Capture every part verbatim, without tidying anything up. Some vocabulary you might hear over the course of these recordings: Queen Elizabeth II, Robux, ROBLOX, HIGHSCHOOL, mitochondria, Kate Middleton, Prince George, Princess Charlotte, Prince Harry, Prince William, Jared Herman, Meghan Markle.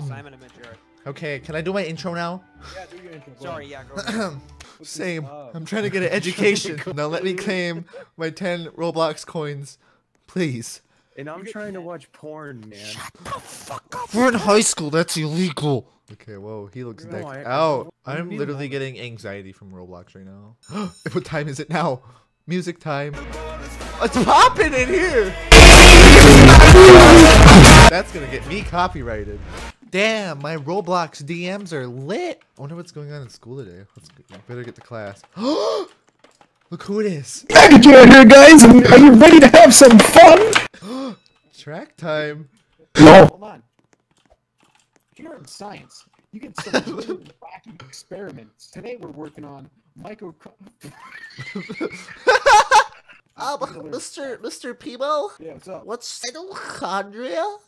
say Simon, I meant Jared. Okay, can I do my intro now? Yeah, do your intro. Sorry, yeah, go ahead. Same. I'm trying to get an education. Now let me claim my ten Roblox coins, please. And I'm trying to watch porn, man. Shut the fuck up. We're in high school. That's illegal. Okay, whoa, he looks decked out. I'm literally getting anxiety from Roblox right now. What time is it now? Music time. It's popping in here. That's gonna get me copyrighted. Damn, my Roblox D Ms are lit. I wonder what's going on in school today. Let's better get to class. Look who it is. Back at you here, guys. Are you ready to have some fun? Track time. No. Hold on. You're in science. You get some really wacky experiments. Today we're working on micro. Ah, oh, Mister Mister Peebo. Yeah, what's up? What's mitochondria?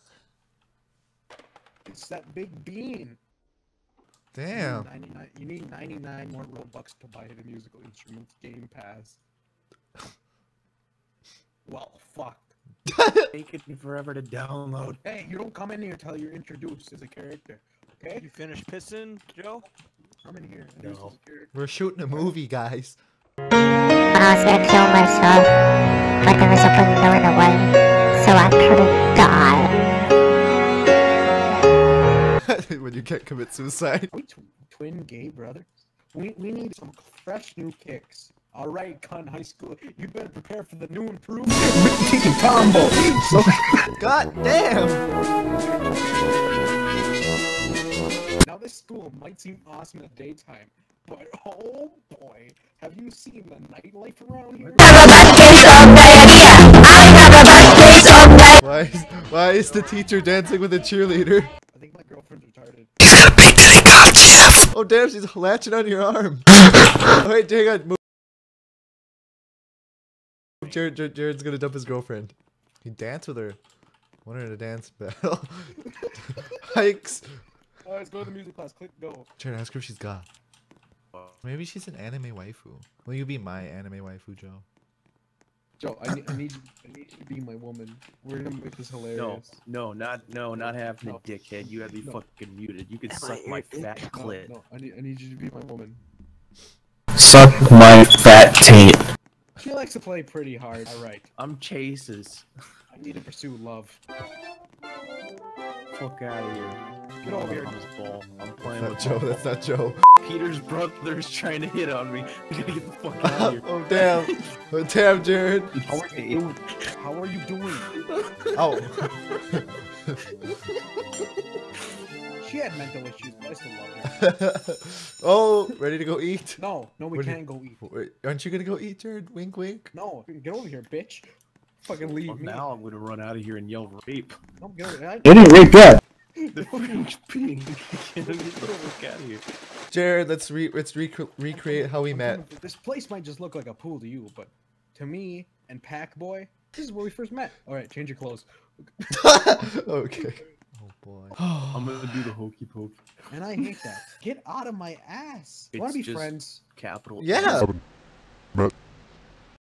It's that big bean. Damn. ninety-nine, you need ninety-nine more Robux to buy the musical instruments game pass. Well, fuck. Take me forever to download. Hey, you don't come in here until you're introduced as a character. Okay? You finish pissing, Joe? Come in here. No. We're shooting a movie, guys. I was gonna kill myself, but there was a window in the way, so I couldn't die. When you can't commit suicide. Are we tw twin gay brothers? We, we need some fresh new kicks. Alright, cunt high school, you better prepare for the new improvement. Kicking combo! God damn! Now this school might seem awesome in the daytime, but oh boy, have you seen the nightlife around here? Why is, why is the teacher dancing with a cheerleader? I think my girlfriend's retarded. He's gonna beat the cop, Jeff! Oh damn, she's latching on your arm. Oh, wait, hang on, move. Jared, Jared, Jared's gonna dump his girlfriend. He danced with her. Want her to dance battle. Hikes. Alright, let's go to the music class. Click go. Try to ask her if she's got. Maybe she's an anime waifu. Will you be my anime waifu, Joe? Joe, I, I need I need you to be my woman. We're gonna make this hilarious. No, no, not no, not happening, no. Dickhead. You have to be no. fucking muted. You can Am suck I my fat it? clit. No, no, I need I need you to be my woman. Suck my fat taint. She likes to play pretty hard. All right. I'm Chases. I need to pursue love. Fuck out of here. Get over here. I'm just ball. I'm playing that's with Joe. That's not Joe. Peter's brother's trying to hit on me. I gotta get the fuck out of here. Oh damn. Oh damn, Jared. How are you doing? How are you doing? Oh. She had mental issues, but I still love her. Oh, ready to go eat? No, no, we can't go eat. Wait, aren't you gonna go eat, Jared? Wink, wink. No, get over here, bitch. Fucking leave well, me. Now I'm gonna run out of here and yell rape. I'm gonna, I didn't rape that. They're fucking peeing. Get out of here. Jared, let's re let's rec recreate how we I'm met. Gonna, this place might just look like a pool to you, but to me and Pac Boy, this is where we first met. All right, change your clothes. Okay. Oh boy. I'm gonna do the hokey poke. And I hate that. Get out of my ass. Want to be friends? Capital. Yeah. But